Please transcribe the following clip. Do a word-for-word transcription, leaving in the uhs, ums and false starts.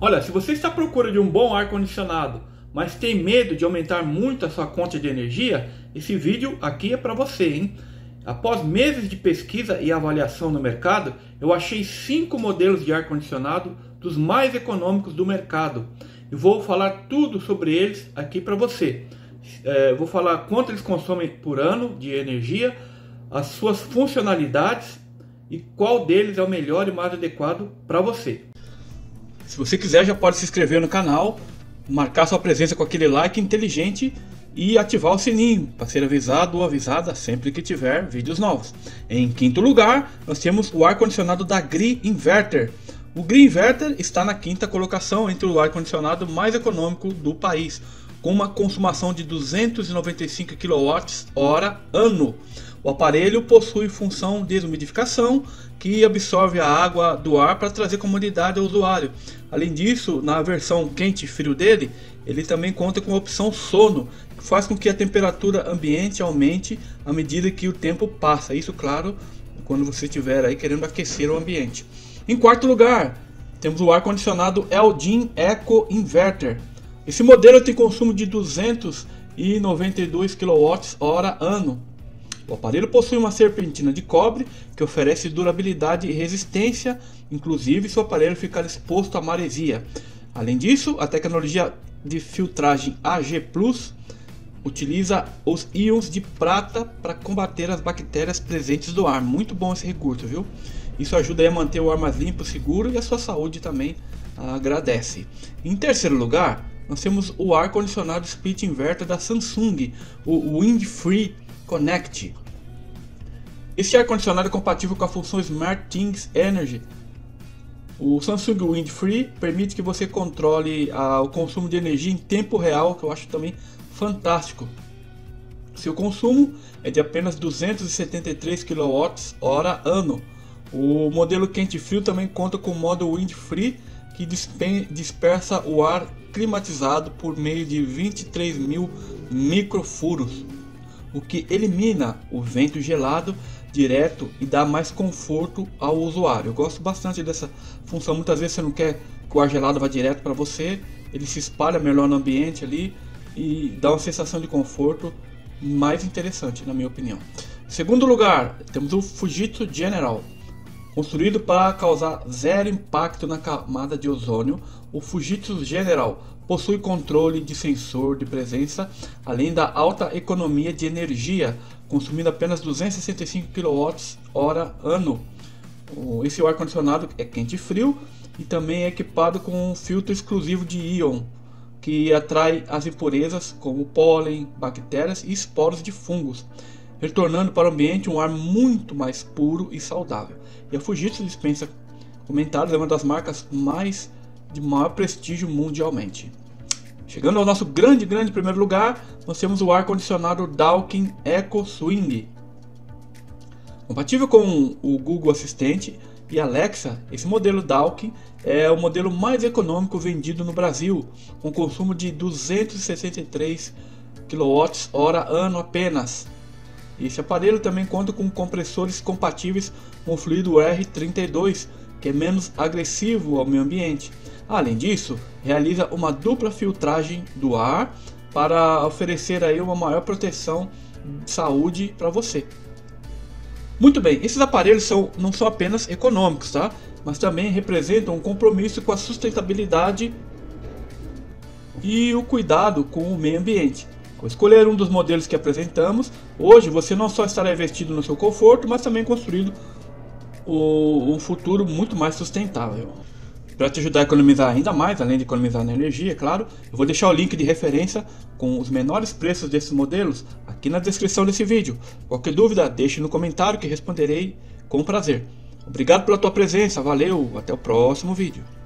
Olha, se você está à procura de um bom ar-condicionado, mas tem medo de aumentar muito a sua conta de energia, esse vídeo aqui é para você, hein? Após meses de pesquisa e avaliação no mercado, eu achei cinco modelos de ar-condicionado dos mais econômicos do mercado. E vou falar tudo sobre eles aqui para você. É, vou falar quanto eles consomem por ano de energia, as suas funcionalidades e qual deles é o melhor e mais adequado para você. Se você quiser, já pode se inscrever no canal, marcar sua presença com aquele like inteligente e ativar o sininho para ser avisado ou avisada sempre que tiver vídeos novos. Em quinto lugar, nós temos o ar-condicionado da Gree Inverter. O Gree Inverter está na quinta colocação entre o ar-condicionado mais econômico do país, com uma consumação de duzentos e noventa e cinco quilowatts hora ano. O aparelho possui função de desumidificação, que absorve a água do ar para trazer comodidade ao usuário. Além disso, na versão quente e frio dele, ele também conta com a opção sono, que faz com que a temperatura ambiente aumente à medida que o tempo passa. Isso, claro, quando você estiver aí querendo aquecer o ambiente. Em quarto lugar, temos o ar-condicionado Elgin Eco Inverter. Esse modelo tem consumo de duzentos e noventa e dois quilowatts hora ano. O aparelho possui uma serpentina de cobre que oferece durabilidade e resistência, inclusive se o aparelho ficar exposto à maresia. Além disso, a tecnologia de filtragem A G mais utiliza os íons de prata para combater as bactérias presentes do ar. Muito bom esse recurso, viu? Isso ajuda a manter o ar mais limpo, seguro, e a sua saúde também agradece. Em terceiro lugar, nós temos o ar-condicionado Split Inverter da Samsung, o Windfree Connect. Este ar-condicionado é compatível com a função SmartThings Energy. O Samsung Windfree permite que você controle a, o consumo de energia em tempo real, que eu acho também fantástico. Seu consumo é de apenas duzentos e setenta e três quilowatts hora ano. O modelo quente e frio também conta com o modo Windfree, que dispersa o ar climatizado por meio de vinte e três mil microfuros, o que elimina o vento gelado direto e dá mais conforto ao usuário. Eu gosto bastante dessa função. Muitas vezes você não quer que o ar gelado vá direto para você, ele se espalha melhor no ambiente ali e dá uma sensação de conforto mais interessante, na minha opinião. Em segundo lugar, temos o Fujitsu General. Construído para causar zero impacto na camada de ozônio, o Fujitsu General possui controle de sensor de presença, além da alta economia de energia, consumindo apenas duzentos e sessenta e cinco quilowatts hora ano. Esse ar-condicionado é quente e frio e também é equipado com um filtro exclusivo de íon, que atrai as impurezas como pólen, bactérias e esporos de fungos, retornando para o ambiente um ar muito mais puro e saudável. E a Fujitsu dispensa comentários, é uma das marcas mais de maior prestígio mundialmente. Chegando ao nosso grande, grande primeiro lugar, nós temos o ar-condicionado Daikin Eco Swing. Compatível com o Google Assistente e Alexa, esse modelo Daikin é o modelo mais econômico vendido no Brasil, com consumo de duzentos e sessenta e três quilowatts hora ano apenas. Esse aparelho também conta com compressores compatíveis com o fluido R trinta e dois, que é menos agressivo ao meio ambiente. Além disso, realiza uma dupla filtragem do ar para oferecer aí uma maior proteção de saúde para você. Muito bem, esses aparelhos são, não são apenas econômicos, tá? Mas também representam um compromisso com a sustentabilidade e o cuidado com o meio ambiente. Ao escolher um dos modelos que apresentamos, hoje você não só estará investido no seu conforto, mas também construindo um futuro muito mais sustentável. Para te ajudar a economizar ainda mais, além de economizar na energia, é claro, eu vou deixar o link de referência com os menores preços desses modelos aqui na descrição desse vídeo. Qualquer dúvida, deixe no comentário que responderei com prazer. Obrigado pela tua presença, valeu, até o próximo vídeo.